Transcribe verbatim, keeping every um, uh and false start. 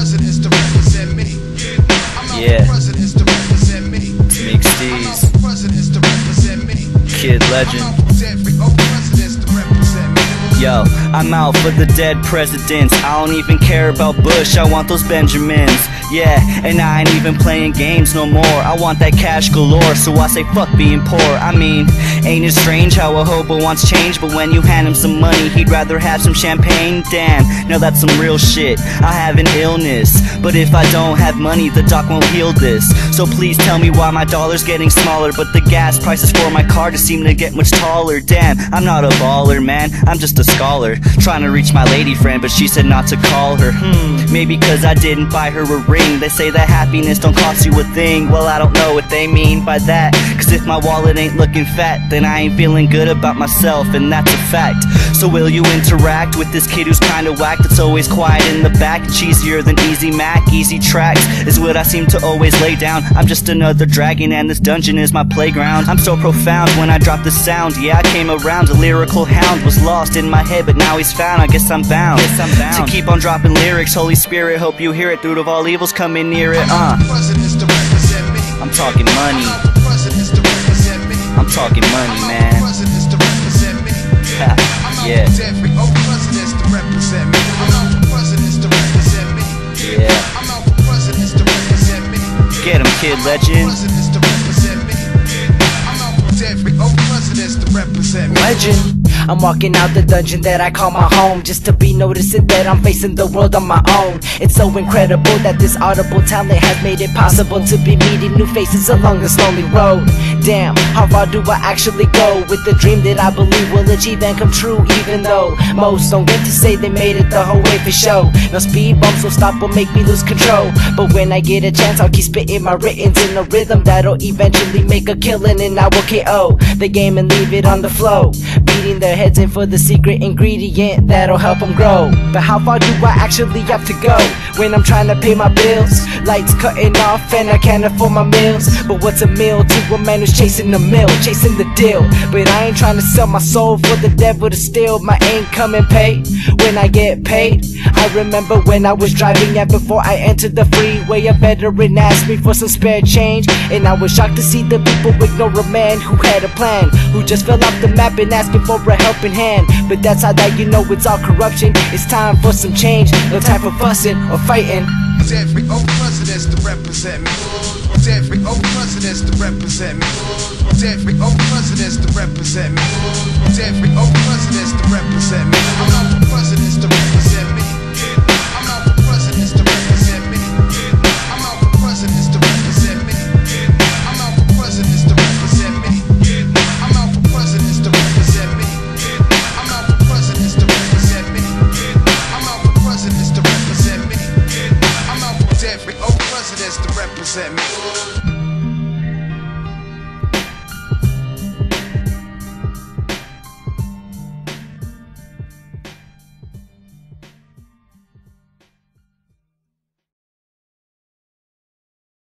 presidents to represent me. I'm out for presidents to represent me. Mix these. Kid Legend. Yo, I'm out for the dead presidents. I don't even care about Bush, I want those Benjamins. Yeah, and I ain't even playing games no more. I want that cash galore, so I say fuck being poor. I mean, ain't it strange how a hobo wants change, but when you hand him some money, he'd rather have some champagne? Damn, now that's some real shit. I have an illness, but if I don't have money, the doc won't heal this. So please tell me why my dollar's getting smaller, but the gas prices for my car just seem to get much taller. Damn, I'm not a baller, man, I'm just a scholar, trying to reach my lady friend, but she said not to call her. Hmm, maybe cause I didn't buy her a ring. They say that happiness don't cost you a thing. Well, I don't know what they mean by that, cause if my wallet ain't looking fat, then I ain't feeling good about myself, and that's a fact. So will you interact with this kid who's kinda whack, that's always quiet in the back, cheesier than Easy Mac? Easy tracks is what I seem to always lay down. I'm just another dragon and this dungeon is my playground. I'm so profound when I drop the sound. Yeah, I came around, the lyrical hound was lost in my head, but now he's found. I guess I'm bound, guess I'm bound to keep on dropping lyrics. Holy Spirit, hope you hear it. Root of all evils, coming near it. Uh, I'm talking money. I'm talking money, man. Ha, yeah. Yeah. Get him, Kid Legend. Legend. I'm walking out the dungeon that I call my home, just to be noticing that I'm facing the world on my own. It's so incredible that this audible talent has made it possible to be meeting new faces along this lonely road. Damn, how far do I actually go with the dream that I believe will achieve and come true, even though most don't get to say they made it the whole way for show. No speed bumps will stop or make me lose control, but when I get a chance, I'll keep spitting my writtens in a rhythm that'll eventually make a killing, and I will K O the game and leave it on the flow, beating the heads in for the secret ingredient that'll help them grow. But how far do I actually have to go when I'm trying to pay my bills? Lights cutting off and I can't afford my meals. But what's a meal to a man who's chasing the mill, chasing the deal? But I ain't trying to sell my soul for the devil to steal my income and pay when I get paid. I remember when I was driving and before I entered the freeway, a veteran asked me for some spare change, and I was shocked to see the people ignore a man who had a plan, who just fell off the map and asked me for a helping hand. But that's how that you know it's all corruption. It's time for some change, no time for fussing or fighting. It's every old president's to represent me. It's every old president's to represent me. It's every old president's to represent me. It's every old president's to represent me. I'm out for presidents to represent me. I'm out for presidents to represent me. I'm out for presidents to represent me. I'm out for presidents to represent me. I'm out for presidents to represent me. Every old president's to represent me.